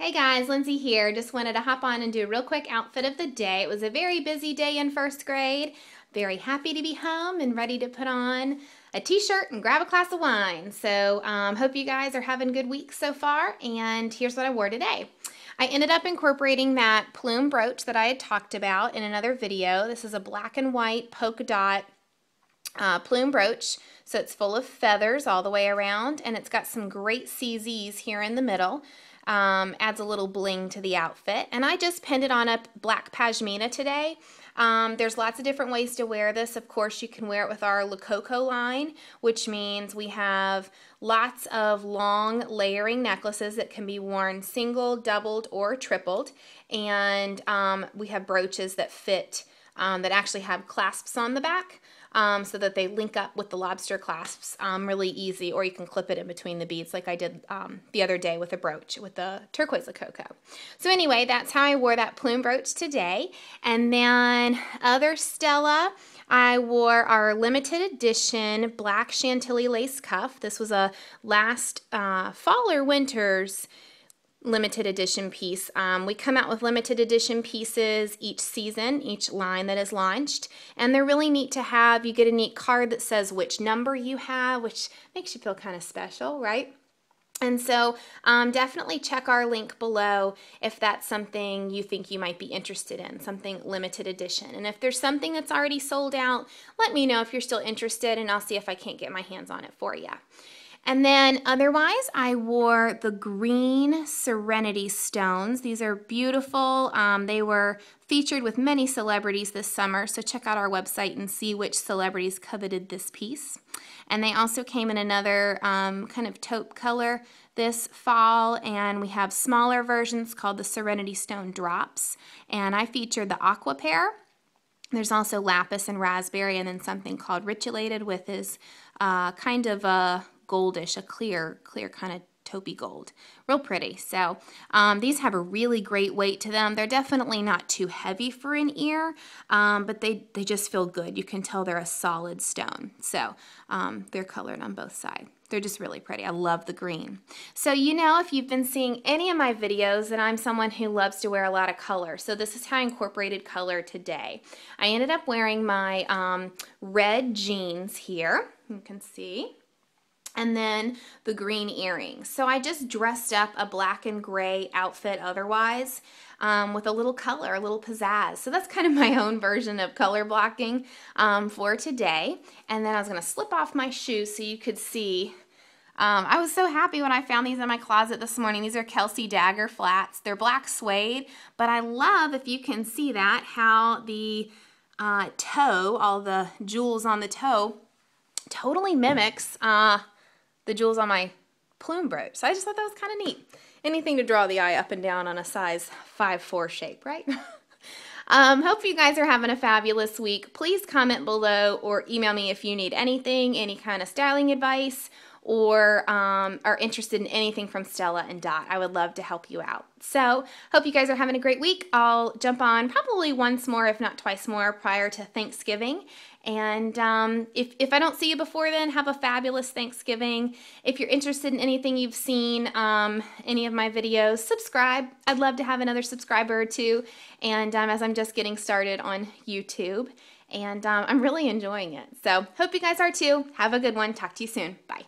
Hey guys, Lindsey here. Just wanted to hop on and do a real quick outfit of the day. It was a very busy day in first grade. Very happy to be home and ready to put on a t-shirt and grab a glass of wine. So hope you guys are having a good week so far, and here's what I wore today. I ended up incorporating that Plume brooch that I had talked about in another video. This is a black and white polka dot Plume brooch, so it's full of feathers all the way around, and it's got some great CZs here in the middle. Adds a little bling to the outfit. And I just pinned it on a black pashmina today. There's lots of different ways to wear this. Of course, you can wear it with our Lococo line, which means we have lots of long layering necklaces that can be worn single, doubled, or tripled. And we have brooches that fit, that actually have clasps on the back, so that they link up with the lobster clasps really easy, or you can clip it in between the beads like I did the other day with a brooch, with the turquoise Lococo. So anyway, that's how I wore that Plume brooch today. And then other Stella, I wore our limited edition black Chantilly lace cuff. This was a last fall or winter's limited edition piece. We come out with limited edition pieces each season, each line that is launched, and they're really neat to have. You get a neat card that says which number you have, which makes you feel kind of special, right? And so definitely check our link below if that's something you think you might be interested in, something limited edition. And if there's something that's already sold out, let me know if you're still interested, and I'll see if I can't get my hands on it for you. And then otherwise, I wore the green Serenity Stones. These are beautiful. They were featured with many celebrities this summer, so check out our website and see which celebrities coveted this piece. And they also came in another kind of taupe color this fall, and we have smaller versions called the Serenity Stone Drops. And I featured the aqua pear. There's also lapis and raspberry, and then something called ritualated, with is kind of a goldish, a clear kind of taupey gold. Real pretty. So these have a really great weight to them. They're definitely not too heavy for an ear, but they just feel good. You can tell they're a solid stone. So they're colored on both sides. They're just really pretty. I love the green. So you know, if you've been seeing any of my videos, that I'm someone who loves to wear a lot of color. So this is how I incorporated color today. I ended up wearing my red jeans here. You can see. And then the green earrings. So I just dressed up a black and gray outfit otherwise with a little color, a little pizzazz. So that's kind of my own version of color blocking for today. And then I was going to slip off my shoes so you could see. I was so happy when I found these in my closet this morning. These are Kelsey Dagger flats. They're black suede, but I love, if you can see that, how the toe, all the jewels on the toe, totally mimics the jewels on my Plume brooch. So I just thought that was kind of neat. Anything to draw the eye up and down on a size 5'4" shape, right? Hope you guys are having a fabulous week. Please comment below or email me if you need anything, any kind of styling advice, or are interested in anything from Stella and Dot. I would love to help you out. So hope you guys are having a great week. I'll jump on probably once more, if not twice more, prior to Thanksgiving. And if I don't see you before then, have a fabulous Thanksgiving. If you're interested in anything you've seen, any of my videos, subscribe. I'd love to have another subscriber or two, and as I'm just getting started on YouTube. And I'm really enjoying it. So hope you guys are too. Have a good one. Talk to you soon. Bye.